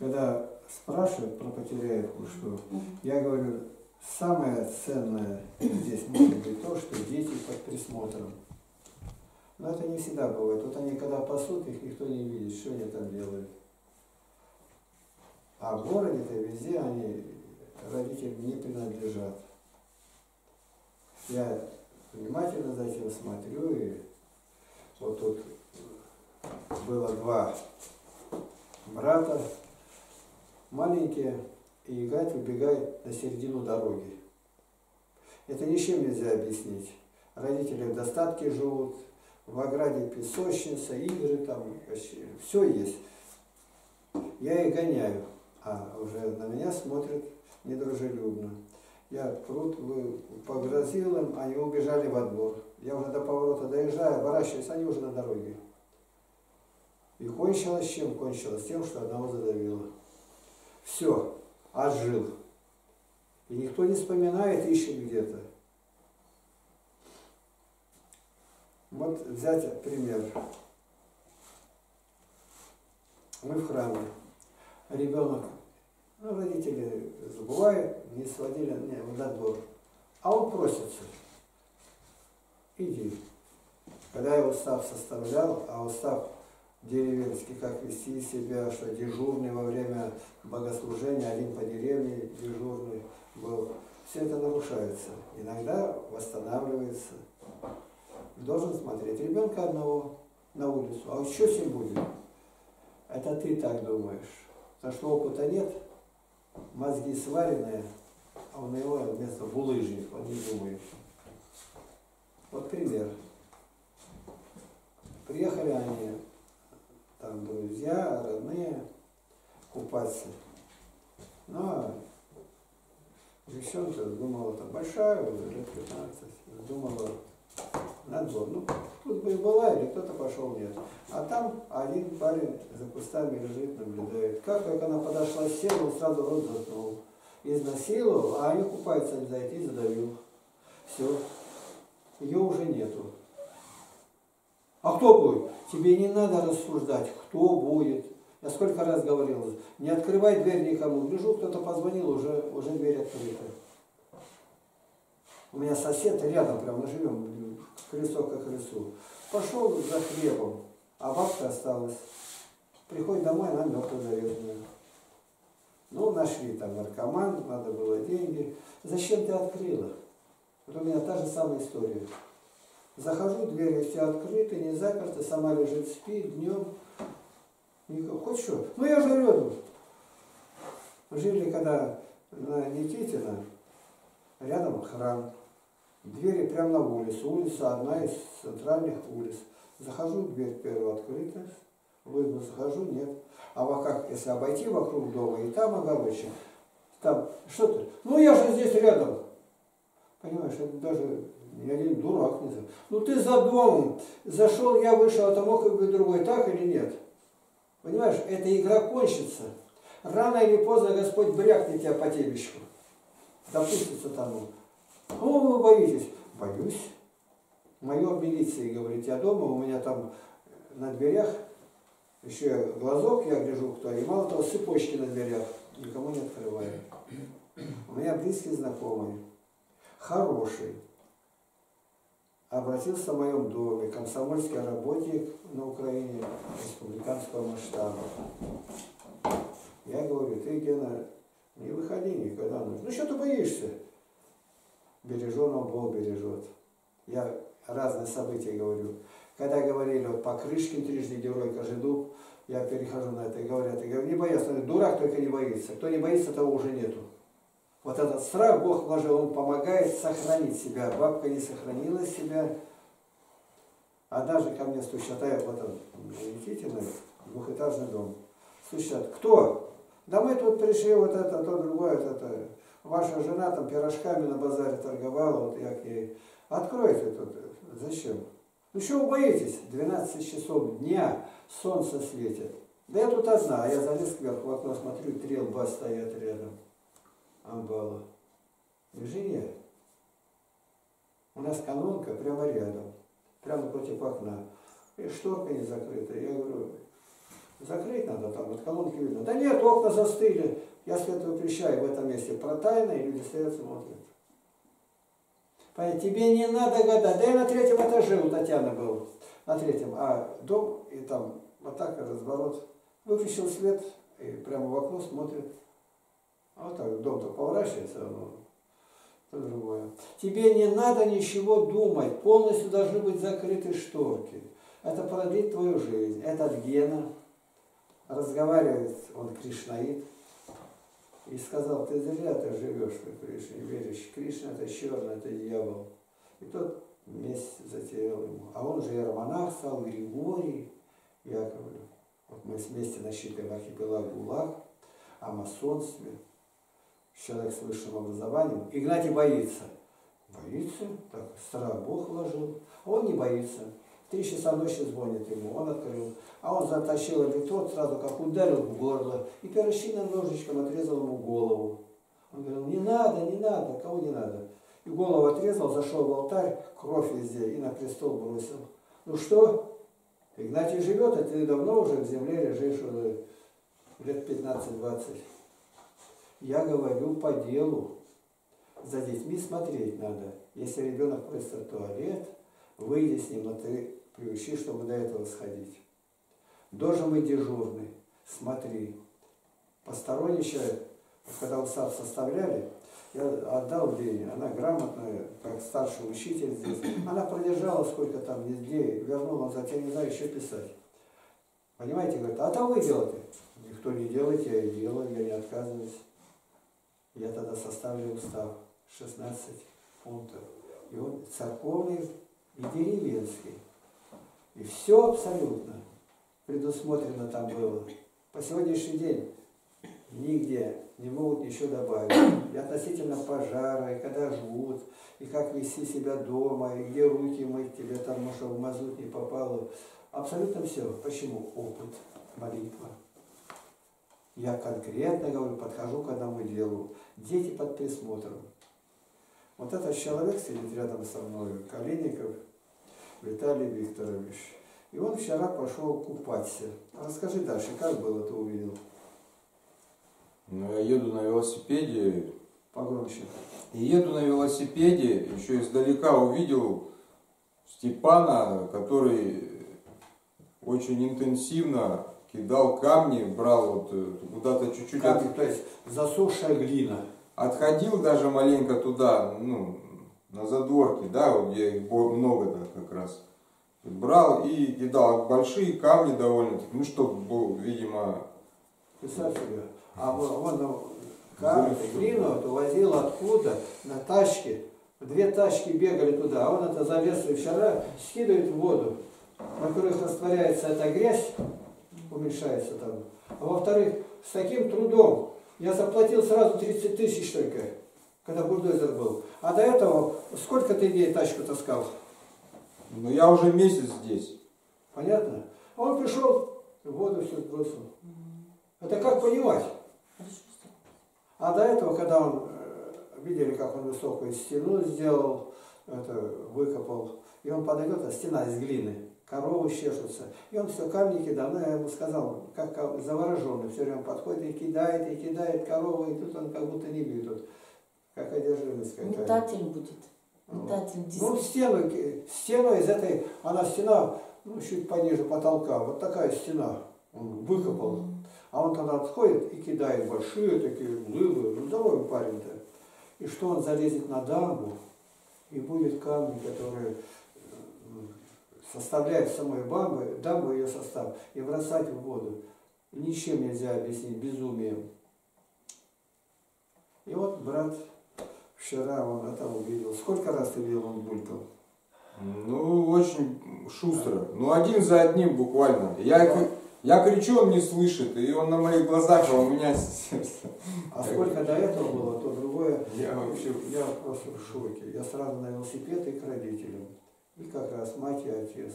когда спрашивают про Потеряевку, что я говорю, самое ценное здесь может быть то, что дети под присмотром. Но это не всегда бывает. Вот они когда пасут, их никто не видит, что они там делают. А в городе-то везде они родителям не принадлежат. Я внимательно за этим смотрю, и вот тут было два брата, маленькие, и ягать убегает на середину дороги. Это ничем нельзя объяснить. Родители в достатке живут, в ограде песочница, игры там, почти все есть. Я их гоняю, а уже на меня смотрят недружелюбно. Я пруд погрозил им, они убежали во двор. Я уже до поворота доезжаю, оборачиваюсь, они уже на дороге. И кончилось чем? Кончилось тем, что одного задавило. Все, отжил. И никто не вспоминает, ищет где-то. Вот взять пример. Мы в храме. Ребенок, ну, родители забывают, не сводили на двор. А он просится. Иди. Когда я устав составлял, а устав деревенский, как вести себя, что дежурный во время богослужения, один по деревне дежурный был. Все это нарушается. Иногда восстанавливается. Должен смотреть ребенка одного на улицу. А вот что с ним будет? Это ты так думаешь. Потому что опыта нет, мозги сваренные, а он его вместо булыжник, он не думает. Вот пример. Приехали они, там друзья, родные, купаться. Но девчонка думала, там большая, уже лет 15, думала, на двор. Ну, тут бы и была, или кто-то пошел, нет. А там один парень за кустами лежит, наблюдает. Как только она подошла к сену, он сразу рот заткнул. Изнасиловал, а они купаются, не зайти, задавил. Все. Ее уже нету. А кто будет? Тебе не надо рассуждать, кто будет. Я сколько раз говорил, не открывай дверь никому. Гляжу, кто-то позвонил, уже дверь открыта. У меня сосед рядом, прям мы живем. Колесо к колесу. Пошел за хлебом, а бабка осталась. Приходит домой, она мертвая, наверное. Ну, нашли там наркоман, надо было деньги. Зачем ты открыла? Вот у меня та же самая история. Захожу, двери все открыты, не заперты, сама лежит, спит, днем. Хоть что? Ну, я же рядом. Жили когда на Никитина, рядом храм. Двери прямо на улицу. Улица одна из центральных улиц. Захожу, дверь первая открыта. В избу захожу, нет. А как, если обойти вокруг дома, и там огородчик, там что-то. Ну я же здесь рядом. Понимаешь, это даже я не дурак. Не знаю. Ну ты за домом. Зашел, я вышел, а там мог быть другой. Так или нет? Понимаешь, эта игра кончится. Рано или поздно Господь брякнет тебя по темечку. Допустится тому. Ну, вы боитесь? Боюсь. Майор милиции говорит, я дома, у меня там на дверях еще глазок, я гляжу, кто, и мало того, цепочки на дверях, никому не открываю. У меня близкий знакомый, хороший, обратился в моем доме, комсомольский работник на Украине, республиканского масштаба. Я говорю, ты, Гена, не выходи никогда. Ну, что ты боишься? Береженого Бог бережет. Я разные события говорю. Когда говорили, вот Покрышкин трижды герой, Кожедуб, я перехожу на это и говорят, не боятся, дурак только не боится. Кто не боится, того уже нету. Вот этот страх Бог вложил, он помогает сохранить себя. Бабка не сохранила себя. А даже ко мне стучат, а я вот он, Никитина, двухэтажный дом. Стучат, кто? Да мы тут пришли, вот это, то, другое, вот это. Ваша жена там пирожками на базаре торговала, вот я к ней. Откройте тут. Зачем? Ну чего вы боитесь? 12 часов дня солнце светит. Да я тут одна, а я залез кверху в окно, смотрю, три лба стоят рядом. Амбала. И жене. У нас канонка прямо рядом. Прямо против окна. И шторка не закрыта. Я говорю, Закрыть надо, там вот колонки видно. Да нет, окна застыли. Я свет выключаю в этом месте про тайны, и люди стоят, смотрят. Понятно, тебе не надо гадать. Да я на третьем этаже у Татьяны был. На третьем. А дом, и там вот так разворот. Выключил свет, и прямо в окно смотрит. А вот так дом-то поворачивается, но это другое. Тебе не надо ничего думать. Полностью должны быть закрыты шторки. Это продлит твою жизнь. Это от Гена. Разговаривает он кришнаит и сказал, ты зря ты живешь, ты Кришне, веришь. Кришна это черный, это дьявол. И тот месть затерял ему. А он же иеромонах стал, Григорий Яковлев. Вот мы вместе насчитываем архипелаг Булах, о масонстве, человек с высшим образованием. Игнатий боится. Боится? Так, страх Бог вложил. А он не боится. 3 часа ночи звонит ему, он открыл. А он затащил этот рот, сразу как ударил в горло. И перочинным ножичком отрезал ему голову. Он говорил, не надо, не надо, кого не надо. И голову отрезал, зашел в алтарь, кровь везде, и на престол бросил. Ну что, Игнатий живет, а ты давно уже в земле лежишь, уже лет 15-20. Я говорю по делу. За детьми смотреть надо. Если ребенок просится в туалет, выйди с ним, но ты приучи, чтобы до этого сходить. Должен быть дежурный. Смотри. Посторонний человек, когда устав составляли, я отдал деньги. Она грамотная, как старший учитель здесь. Она продержала сколько там недель, вернула, он затем не знаю, еще писать. Понимаете, говорит, а там вы делаете. Никто не делает, я и делаю, я не отказываюсь. Я тогда составлю устав. 16 пунктов. И он церковный. И деревенский. И все абсолютно предусмотрено там было. По сегодняшний день нигде не могут ничего добавить. И относительно пожара, и когда жгут, и как вести себя дома, и где руки мыть тебе там, чтобы в мазут не попало. Абсолютно все. Почему? Опыт, молитва. Я конкретно говорю, подхожу к одному делу. Дети под присмотром. Вот этот человек сидит рядом со мной, Колесников Виталий Викторович. И он вчера пошел купаться. Расскажи дальше, как было, ты увидел? Ну, я еду на велосипеде. Погромче. Еду на велосипеде, еще издалека увидел Степана, который очень интенсивно кидал камни, брал вот куда-то чуть-чуть. То есть засохшая глина. Отходил даже маленько туда, ну, на задворке, да, вот где их много так как раз. Брал и кидал большие камни довольно-таки, ну, чтобы был, видимо... Представь себе, а вон глину увозил откуда, на тачке, 2 тачки бегали туда, а он это залез и вчера скидывает в воду, на которых растворяется эта грязь, уменьшается там, а во-вторых, с таким трудом. Я заплатил сразу 30 тысяч только, когда бульдозер был. А до этого, сколько ты ей тачку таскал? Ну, я уже месяц здесь. Понятно? А он пришел, воду все сбросил. Это как понимать? А до этого, когда он, видели, как он высокую стену сделал, это, выкопал, и он подойдет, а стена из глины. Коровы чешутся. И он все камни кидал. Ну, я ему сказал, как завороженный, все время подходит и кидает корову, и тут он как будто не бьет. Как одержимость какая-то. Метатель будет. Метатель. Ну, стену из этой, она стена, ну, чуть пониже потолка, вот такая стена. Он выкопал. А он тогда отходит и кидает большие такие глыбы. Ну, здоровый парень-то. И что он залезет на дамбу, и будет камни, которые... составляет самой бабы, дамбу ее состав, и бросать в воду. Ничем нельзя объяснить, безумием. И вот брат вчера он это увидел. Сколько раз ты видел, он булькал? Ну, очень шустро. Ну, один за одним буквально. Я кричу, он не слышит, и он на моих глазах, а у меня сердце. А сколько до этого было, то другое. Я просто в шоке. Я сразу на велосипед и к родителям. И как раз мать и отец.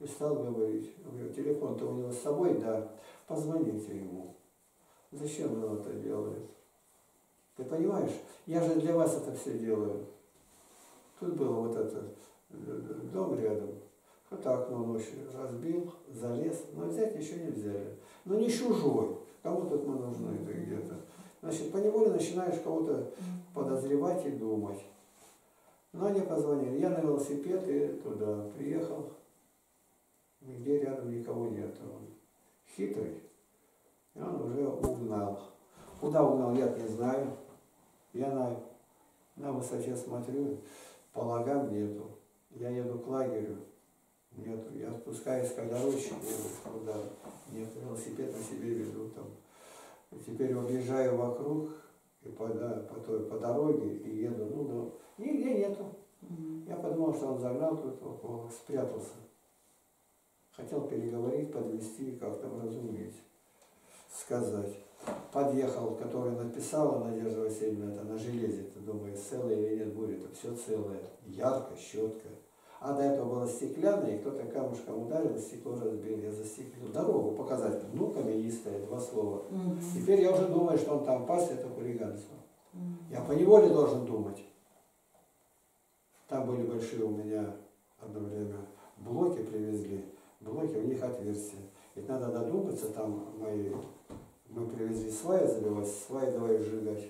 И стал говорить. Говорю, телефон-то у него с собой, да. Позвоните ему. Зачем он это делает? Ты понимаешь? Я же для вас это все делаю. Тут был вот этот дом рядом. Как-то окно ночью разбил, залез, но взять еще не взяли. Но не чужой, кому тут мы нужны где-то. Значит, поневоле начинаешь кого-то подозревать и думать. Но они позвонили. Я на велосипед и туда приехал. Нигде рядом никого нет. Он хитрый. И он уже угнал. Куда угнал, я не знаю. Я на высоте смотрю, по лагам нету. Я еду к лагерю. Нету. Я отпускаюсь, когда ручник еду туда. Нет, велосипед на себе веду там. Теперь объезжаю вокруг, и по дороге, и еду, нигде нету. Я подумал, что он загнал тут около, спрятался. Хотел переговорить, подвести, как-то вразумить, сказать. Подъехал, который написала Надежда Васильевна, это на железе-то, думаю, целое или нет будет, это все целое, ярко, щетко. А до этого было стеклянное, и кто-то камушком ударил, стекло разбил, я застеклил. Дорогу показать, ну, каменистая, два слова. Теперь я уже думаю, что он там пас, это хулиганство. Я поневоле должен думать. Там были большие у меня одно время блоки привезли, блоки, у них отверстия. Ведь надо додуматься, там мы привезли сваи заливать, сваи давай сжигать.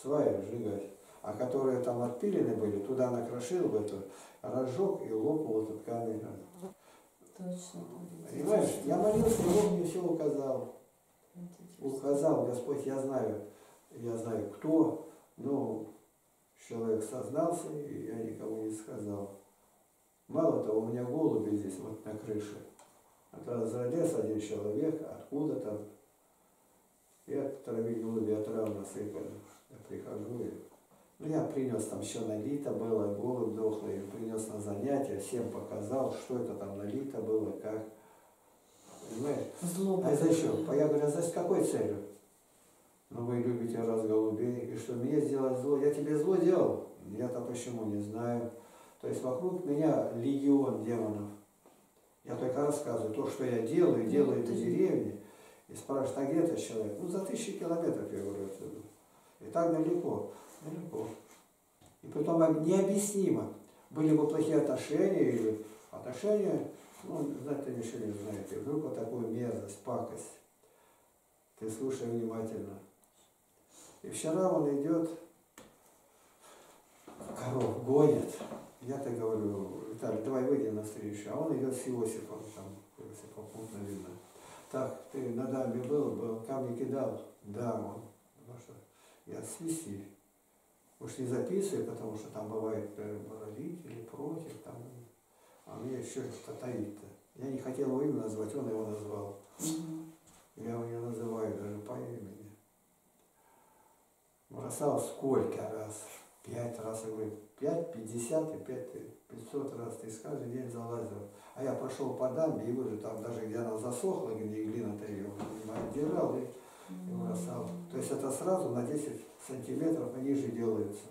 Сваи сжигать. А которые там отпилены были, туда накрошил в эту, разжег и лопнул этот камень. Точно. Понимаешь, я молился, Бог мне все указал. Указал Господь, я знаю кто, но человек сознался, и я никому не сказал. Мало того, у меня голуби здесь, вот на крыше. А тогда залез один человек, откуда там, и отравили голуби, отрав насыпали. Я прихожу и... Ну, я принес, там все налито было, голубь дохлый, принес на занятия, всем показал, что это там налито было, как. Понимаешь? Злоба. А зачем? Я говорю, а с какой целью? Ну, вы любите раз голубей, и что, мне сделать зло? Я тебе зло делал? Я-то почему не знаю. То есть вокруг меня легион демонов. Я только рассказываю то, что я делаю это деревни. И спрашивают, а где этот человек? Ну, за 1000 километров, я говорю, отсюда. И так далеко. Далеко. И потом необъяснимо. Были бы плохие отношения, или отношения, ну, знаете, ничего не знаете. Вдруг вот такую мерзость, пакость. Ты слушай внимательно. И вчера он идет, коров гонит. Я-то говорю, Виталий, давай выйдем на встречу. А он идет с Иосифом, там, Иосифа пункта видно. Так, ты на дамбе был, камни кидал? Да, он. Ну что, я свисти. Уж не записывай, потому что там бывает родители против, там, а мне еще что-то таит-то. Я не хотел его имя назвать, он его назвал. Я его не называю даже по имени. Бросал сколько раз? 5 раз, я говорю, 5, 50 и 5, 500 раз. Ты каждый день залазил. А я пошел по дамбе, и вот там даже где она засохла, где глина-то ее держал, и бросал. То есть это сразу на 10 сантиметров ниже делается.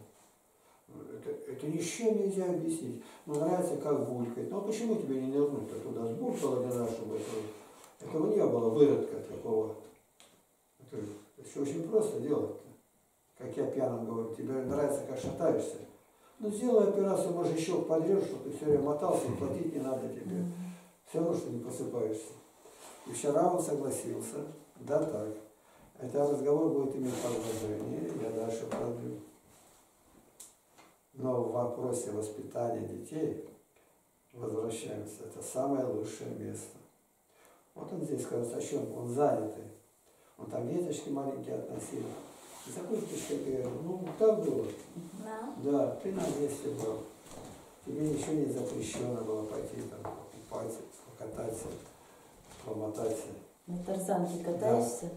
Это ничем нельзя объяснить. Ну, нравится, как булькает. Ну, а почему тебе не нырнуть-то туда? Сбулькало не надо, чтобы этого не было, выродка такого. Это все очень просто делать-то. Как я пьяным говорю, тебе нравится, как шатаешься. Ну, сделай операцию, может, еще подрежь, чтобы ты все время мотался, и платить не надо тебе. Все равно, что не посыпаешься. И вчера он согласился. Да, так. Это разговор будет иметь продолжение, я дальше продлю. Но в вопросе воспитания детей, возвращаемся, это самое лучшее место. Вот он здесь, кажется, о чем? Он занятый. Он там веточки маленькие относил. И такой птичкой, ну, так было. Да, ты на месте был. Тебе ничего не запрещено было пойти там, покупать, покататься, помотаться. На тарзанке катаешься?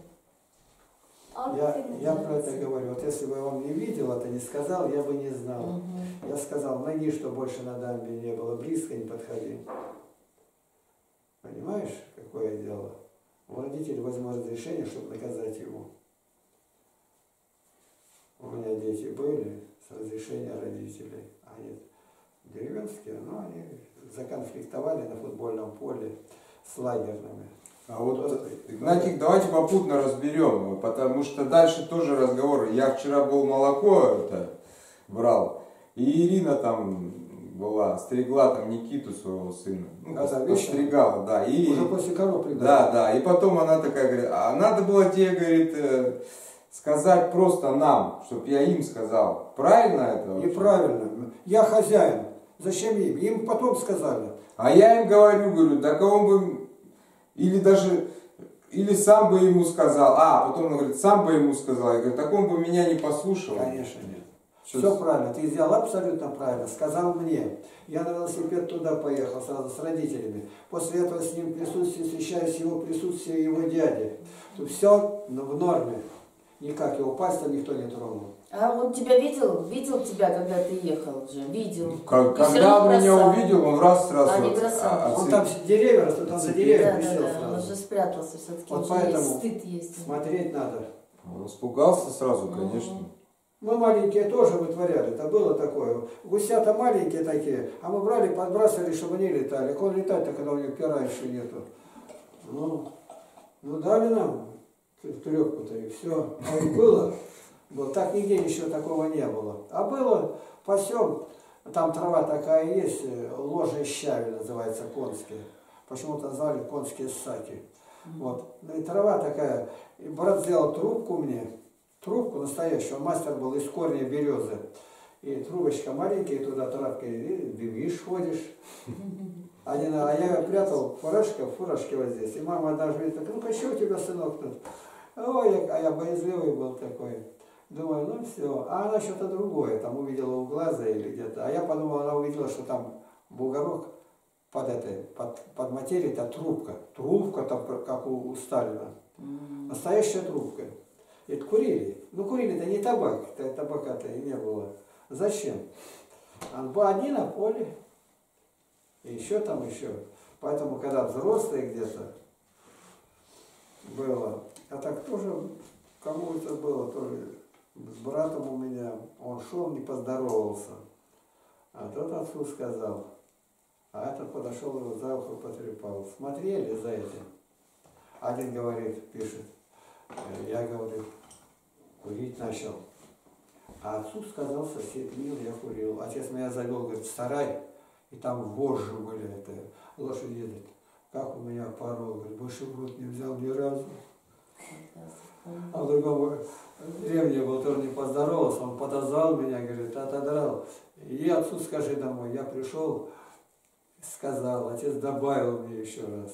Да. Я про это говорю. Вот если бы он не видел, это не сказал, я бы не знал. Я сказал, ноги, что больше на дамбе не было, близко не подходи. Понимаешь, какое дело? Родитель возьмет разрешение, чтобы наказать его. У меня дети были с разрешения родителей. Они деревенские, но они законфликтовали на футбольном поле с лагерными. А вот, Игнатик, давайте попутно разберем, потому что дальше тоже разговор. Я вчера был молоко брал, и Ирина там была, стригла там Никиту, своего сына. Ну, постригала, да. И, уже после коров придала. Да, да. И потом она такая говорит, а надо было тебе, говорит, сказать просто нам, чтобы я им сказал. Правильно это? Вообще? Неправильно. Я хозяин. Зачем им? Им потом сказали. А я им говорю, да кого бы... Или даже... Или сам бы ему сказал. А, потом он говорит, сам бы ему сказал. Я говорю, так он бы меня не послушал. Конечно, нет. Все правильно. Ты сделал абсолютно правильно. Сказал мне. Я на велосипед туда поехал сразу с родителями. После этого с ним присутствие, встречаюсь его присутствие его дяди. Тут все в норме. Никак его пальца никто не тронул. А он тебя видел? Видел тебя, когда ты ехал уже? Видел. Как, когда он меня увидел, он раз-раз... он там деревья растут, он за деревья присел сразу. Он уже спрятался все-таки. Вот поэтому стыд есть. Смотреть надо. Он испугался сразу, конечно. Мы маленькие тоже вытворяли, это было такое. Гусята маленькие такие, а мы брали, подбрасывали, чтобы они летали. Он летать-то, когда у них пера еще нету. Ну дали нам трёпку-то и все. А было... Так нигде еще такого не было. А было посём, там трава такая есть, ложе щави называется, конские. Почему-то назвали конские ссаки. Вот. И трава такая. И брат сделал трубку мне, трубку настоящую. Мастер был из корня березы. И трубочка маленькая, и туда травки, и бивишь, ходишь. А я прятал фуражки вот здесь. И мама однажды говорит, ну-ка, что у тебя, сынок, тут? Ой, а я боязливый был такой. Думаю, ну все. А она что-то другое, там увидела у глаза или где-то. А я подумал, она увидела, что там бугорок под материей, это трубка. Трубка там, как у Сталина. Настоящая трубка. Это курили. Ну курили-то не табак, табака-то и не было. Зачем? Одни на поле. И еще там еще. Поэтому, когда взрослые где-то было, а так тоже кому-то было тоже. С братом у меня, он шел, не поздоровался. А тот отцу сказал. А этот подошел, его за ухо потрепал. Смотрели за этим? Один говорит, пишет. Я, говорит, курить начал. А отцу сказал сосед, мил, я курил. Отец меня завел, говорит, в сарай. И там вожжи были, это, лошади. Как у меня порол, говорит, больше в рот не взял ни разу. А другому древний был, тоже не поздоровался, он подозвал меня, говорит, отодрал. И отцу скажи домой, я пришел, сказал, отец добавил мне еще раз.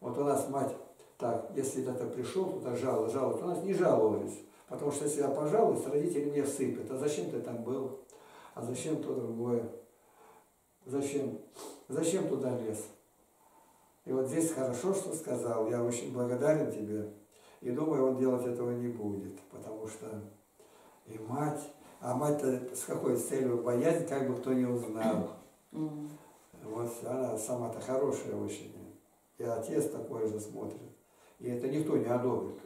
Вот у нас мать, так, если кто-то пришел, туда жаловался, у нас не жаловались. Потому что если я пожалуюсь, родители мне всыпят, а зачем ты там был, а зачем то другое, зачем туда лез. И вот здесь хорошо, что сказал, я очень благодарен тебе. И думаю, он делать этого не будет, потому что и мать, а мать-то с какой целью боязнь, как бы кто не узнал. Вот она сама-то хорошая очень, и отец такой же смотрит. И это никто не одобрит.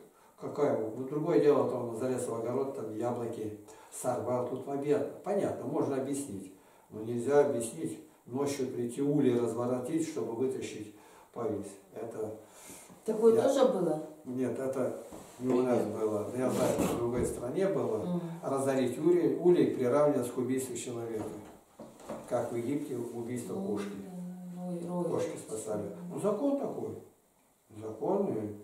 Ну, другое дело, то он залез в огород, там яблоки сорвал, тут в обед. Понятно, можно объяснить, но нельзя объяснить, ночью прийти улей разворотить, чтобы вытащить повис. Это... Такое тоже было? Нет, это не у нас было. Я знаю, в другой стране было. Разорить улей приравнивалось к убийству человека. Как в Египте убийство кошки. Кошки спасали. Ну, закон такой. Законный.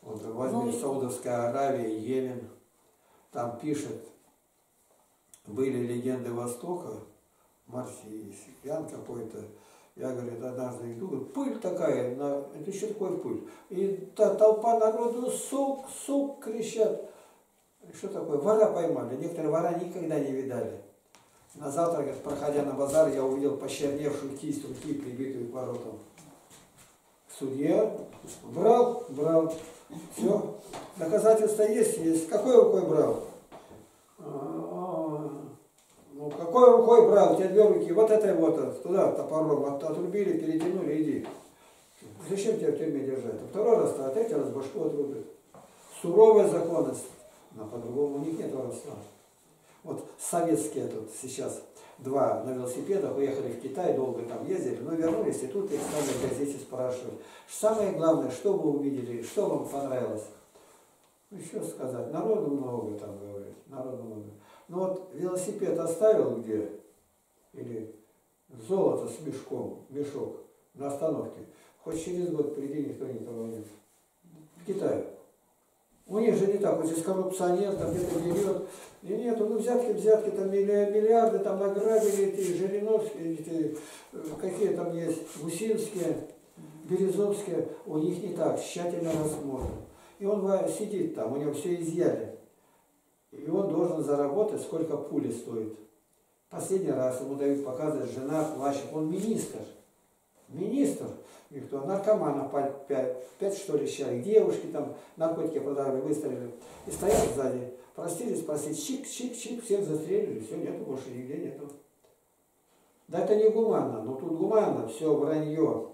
Вот возьми Саудовская Аравия, Йемен. Там пишет, были легенды Востока, марсиан какой-то. Я, говорит, однажды иду, говорит, пыль такая, это еще такое пыль. И та толпа народу, сок, кричат. Что такое? Вора поймали. Некоторые вора никогда не видали. На завтра, говорит, проходя на базар, я увидел почерневшую кисть руки, прибитую к воротам. Судья брал. Все. Доказательства есть. Какой рукой брал? Ну, какой рукой брал? У тебя две руки. Вот это вот, туда топором отрубили, перетянули, иди. Зачем тебя в тюрьме держать? А второй раз, а третий раз башку отрубят. Суровая законность. Но по-другому у них нет воровства. Вот советские тут сейчас два на велосипедах уехали в Китай, долго там ездили, но вернулись, и тут их стали в газете спрашивать. Самое главное, что вы увидели, что вам понравилось? Еще сказать, народу много там говорит, народу много. Ну вот велосипед оставил где? Или золото с мешком, мешок на остановке. Хоть через год приди, никто не помнит. В Китае. У них же не так, вот здесь коррупционер, там где-то берет. И нету, ну взятки, там миллиарды, там награбили эти Жириновские, эти, какие там есть, Гусинские, Березовские. У них не так, тщательно рассмотрен. И он сидит там, у него все изъяли. И он должен заработать, сколько пули стоит. Последний раз ему дают показывать, жена плачет, он министр. Министр, никто, наркомана 5 что ли человек, девушки там наркотики продавали, выстрелили. И стоят сзади, простили, чик-чик-чик, всех застрелили, все, нету, больше нигде нету. Да это не гуманно, но тут гуманно, все вранье.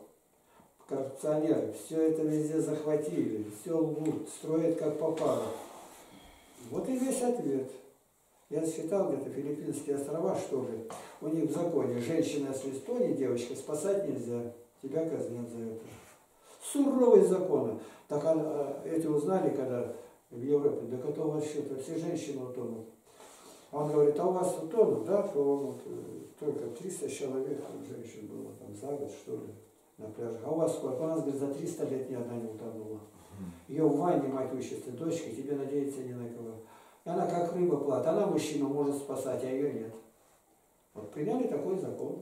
Коррупционеры, все это везде захватили, все лгут, строят как попало. Вот и весь ответ. Я считал где-то Филиппинские острова, что ли, у них в законе женщина с Эстонии, девочка, спасать нельзя, тебя казнят за это. Суровые законы. Так эти узнали, когда в Европе, да кто вообще, то все женщины утонут. Он говорит, а у вас утонут, да, по-моему, только 300 человек женщин было там за год, что ли, на пляже. А у вас сколько? У нас, говорит, за 300 лет ни одна не утонула. Ее в ванне мать учится, дочка, тебе надеяться не на кого. Она как рыба плавает, она мужчину может спасать, а ее нет. Вот приняли такой закон.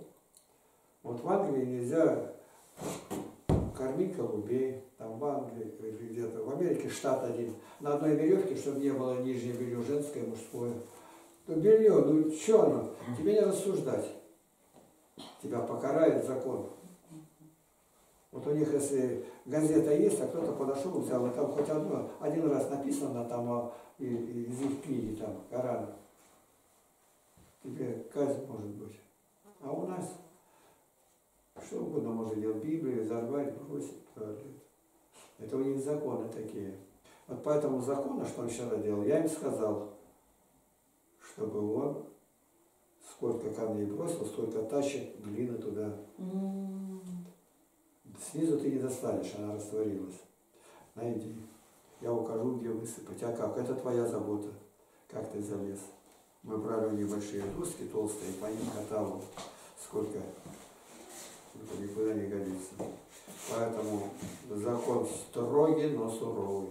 Вот в Англии нельзя кормить голубей, там в Англии или где-то, в Америке штат один. На одной веревке, чтобы не было нижнее белье, женское, мужское. Ну белье, ну что оно? Тебе не рассуждать. Тебя покарает закон. Вот у них, если газета есть, а кто-то подошел, взял, и там хоть одно, один раз написано там из их книги, там, Корана. Тебе казнь может быть. А у нас что угодно можно делать, Библию взорвать, бросить, правильно. Это у них законы такие. Вот по этому закону, что он вчера делал, я им сказал, чтобы он сколько камней бросил, сколько тащит глины туда. Снизу ты не достанешь, она растворилась. Найди. Я укажу, где высыпать. А как? Это твоя забота. Как ты залез? Мы брали небольшие доски, толстые, по ним катал. Сколько? Это никуда не годится. Поэтому закон строгий, но суровый.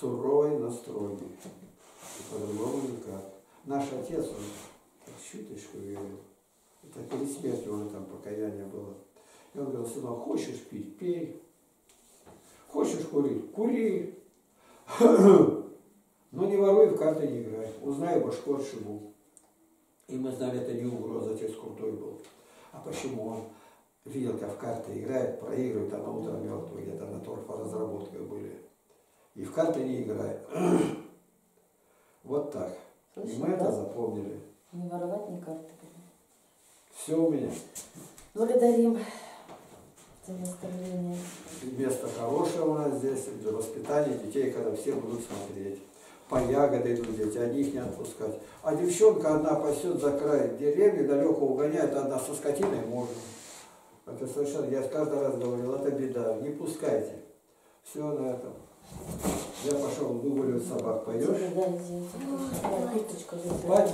Суровый, но строгий. И по-другому никак. Наш отец, он чуточку верил. Это перед смертью уже там покаяние было. И он говорил, сынок, хочешь пить, пей. Хочешь курить, кури. Но не воруй, в карты не играй. Узнай, башку отшибу. И мы знали, это не угроза, отец крутой был. А почему он видел, как в карты играет, проигрывает, а на утро мертвый, где-то на торфоразработке были. И в карты не играет. Вот так. Слушай, и мы это запомнили. Не воровать, ни карты. Все у меня. Благодарим. Место хорошее у нас здесь для воспитания детей, когда все будут смотреть. По ягоды идут дети, одних не отпускать. А девчонка одна пасет за край деревьев, далеко угоняет, одна со скотиной можно. Это совершенно, я каждый раз говорил, это беда, не пускайте. Все на этом. Я пошел выгуливать собак, пойдешь? Спать пойдешь?